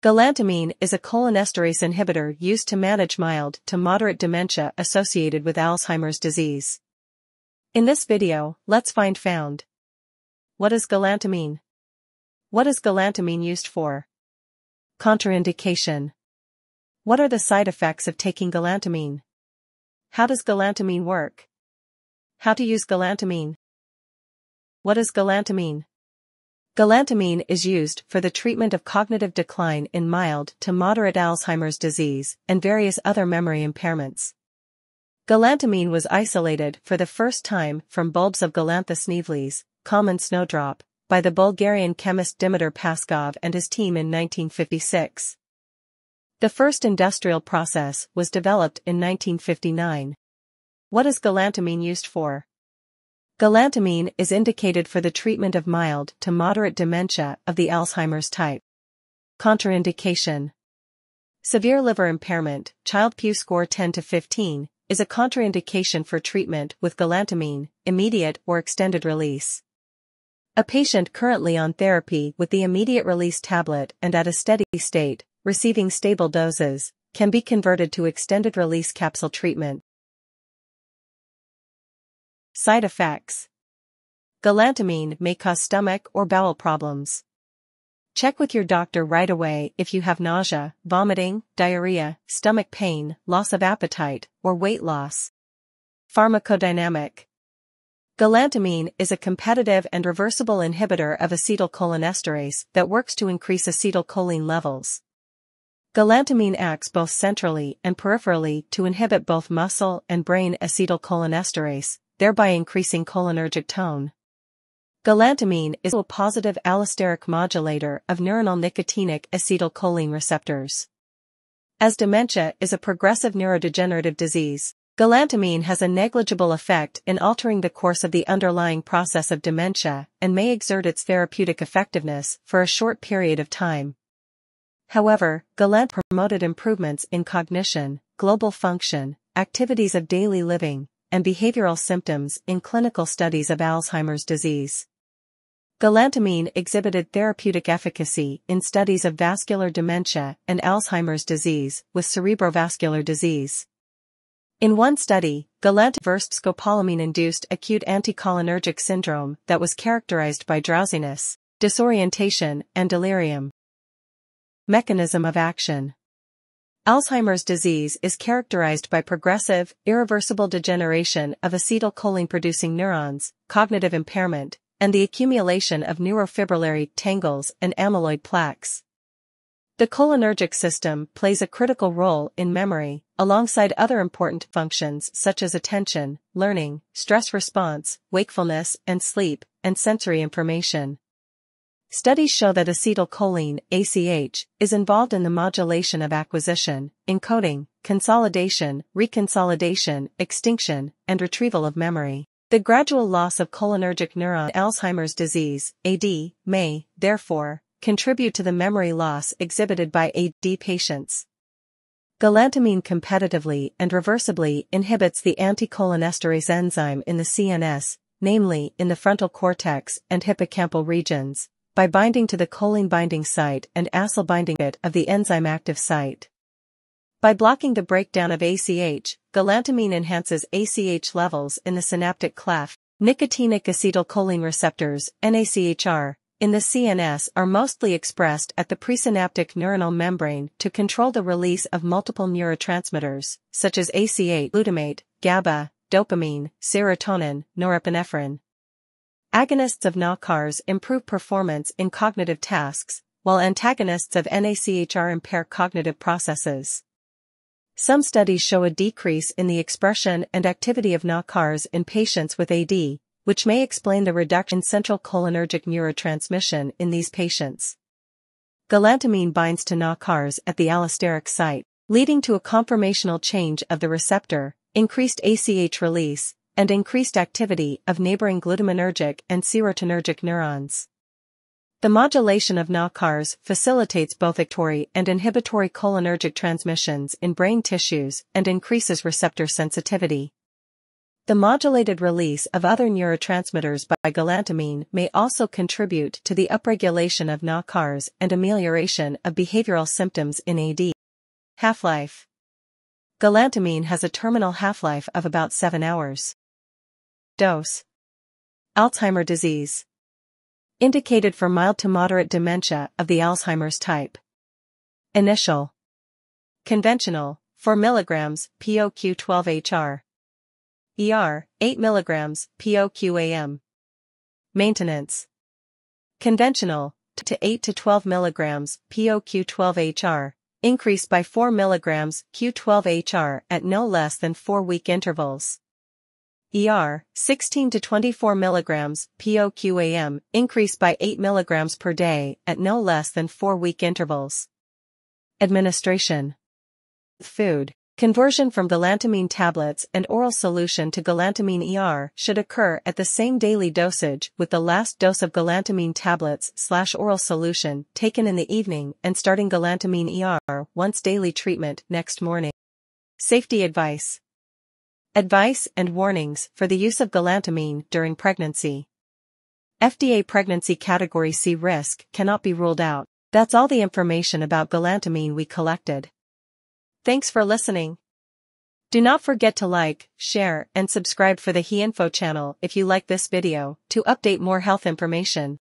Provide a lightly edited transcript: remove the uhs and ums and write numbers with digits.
Galantamine is a cholinesterase inhibitor used to manage mild to moderate dementia associated with Alzheimer's disease. In this video, let's find out. What is galantamine? What is galantamine used for? Contraindication. What are the side effects of taking galantamine? How does galantamine work? How to use galantamine? What is galantamine? Galantamine is used for the treatment of cognitive decline in mild to moderate Alzheimer's disease and various other memory impairments. Galantamine was isolated for the first time from bulbs of Galanthus nivalis, common snowdrop, by the Bulgarian chemist Dimitar Paskov and his team in 1956. The first industrial process was developed in 1959. What is galantamine used for? Galantamine is indicated for the treatment of mild to moderate dementia of the Alzheimer's type. Contraindication. Severe liver impairment, Child-Pugh score 10-15, is a contraindication for treatment with galantamine, immediate or extended release. A patient currently on therapy with the immediate release tablet and at a steady state, receiving stable doses, can be converted to extended release capsule treatment. Side effects. Galantamine may cause stomach or bowel problems. Check with your doctor right away if you have nausea, vomiting, diarrhea, stomach pain, loss of appetite, or weight loss. Pharmacodynamic. Galantamine is a competitive and reversible inhibitor of acetylcholinesterase that works to increase acetylcholine levels. Galantamine acts both centrally and peripherally to inhibit both muscle and brain acetylcholinesterase, thereby increasing cholinergic tone. Galantamine is a positive allosteric modulator of neuronal nicotinic acetylcholine receptors. As dementia is a progressive neurodegenerative disease, galantamine has a negligible effect in altering the course of the underlying process of dementia and may exert its therapeutic effectiveness for a short period of time. However, galantamine promoted improvements in cognition, global function, activities of daily living, and behavioral symptoms in clinical studies of Alzheimer's disease. Galantamine exhibited therapeutic efficacy in studies of vascular dementia and Alzheimer's disease with cerebrovascular disease. In one study, galantamine reversed scopolamine-induced acute anticholinergic syndrome that was characterized by drowsiness, disorientation, and delirium. Mechanism of action. Alzheimer's disease is characterized by progressive, irreversible degeneration of acetylcholine-producing neurons, cognitive impairment, and the accumulation of neurofibrillary tangles and amyloid plaques. The cholinergic system plays a critical role in memory, alongside other important functions such as attention, learning, stress response, wakefulness and sleep, and sensory information. Studies show that acetylcholine, ACH, is involved in the modulation of acquisition, encoding, consolidation, reconsolidation, extinction, and retrieval of memory. The gradual loss of cholinergic neuron Alzheimer's disease, AD, may, therefore, contribute to the memory loss exhibited by AD patients. Galantamine competitively and reversibly inhibits the anticholinesterase enzyme in the CNS, namely in the frontal cortex and hippocampal regions, by binding to the choline binding site and acyl binding it of the enzyme active site. By blocking the breakdown of ACH, galantamine enhances ACH levels in the synaptic cleft. Nicotinic acetylcholine receptors, nAChR, in the CNS are mostly expressed at the presynaptic neuronal membrane to control the release of multiple neurotransmitters, such as ACH, glutamate, GABA, dopamine, serotonin, norepinephrine. Agonists of nAChRs improve performance in cognitive tasks, while antagonists of nAChR impair cognitive processes. Some studies show a decrease in the expression and activity of nAChRs in patients with AD, which may explain the reduction in central cholinergic neurotransmission in these patients. Galantamine binds to nAChRs at the allosteric site, leading to a conformational change of the receptor, increased ACH release, and increased activity of neighboring glutaminergic and serotonergic neurons. The modulation of nAChRs facilitates both activatory and inhibitory cholinergic transmissions in brain tissues and increases receptor sensitivity. The modulated release of other neurotransmitters by galantamine may also contribute to the upregulation of nAChRs and amelioration of behavioral symptoms in AD. Half-life. Galantamine has a terminal half-life of about 7 hours. Dose. Alzheimer's disease. Indicated for mild to moderate dementia of the Alzheimer's type. Initial. Conventional, 4 mg POQ12HR. ER, 8 mg POQAM. Maintenance. Conventional, to 8 to 12 mg POQ12HR, increased by 4 mg Q12HR at no less than 4-week intervals. ER, 16 to 24 mg POQAM, increased by 8 mg per day at no less than 4-week intervals. Administration. Food. Conversion from galantamine tablets and oral solution to galantamine ER should occur at the same daily dosage with the last dose of galantamine tablets/oral solution taken in the evening and starting galantamine ER once daily treatment next morning. Safety advice. Advice and warnings for the use of galantamine during pregnancy. FDA pregnancy category C risk cannot be ruled out. That's all the information about galantamine we collected. Thanks for listening. Do not forget to like, share, and subscribe for the He-Info channel if you like this video to update more health information.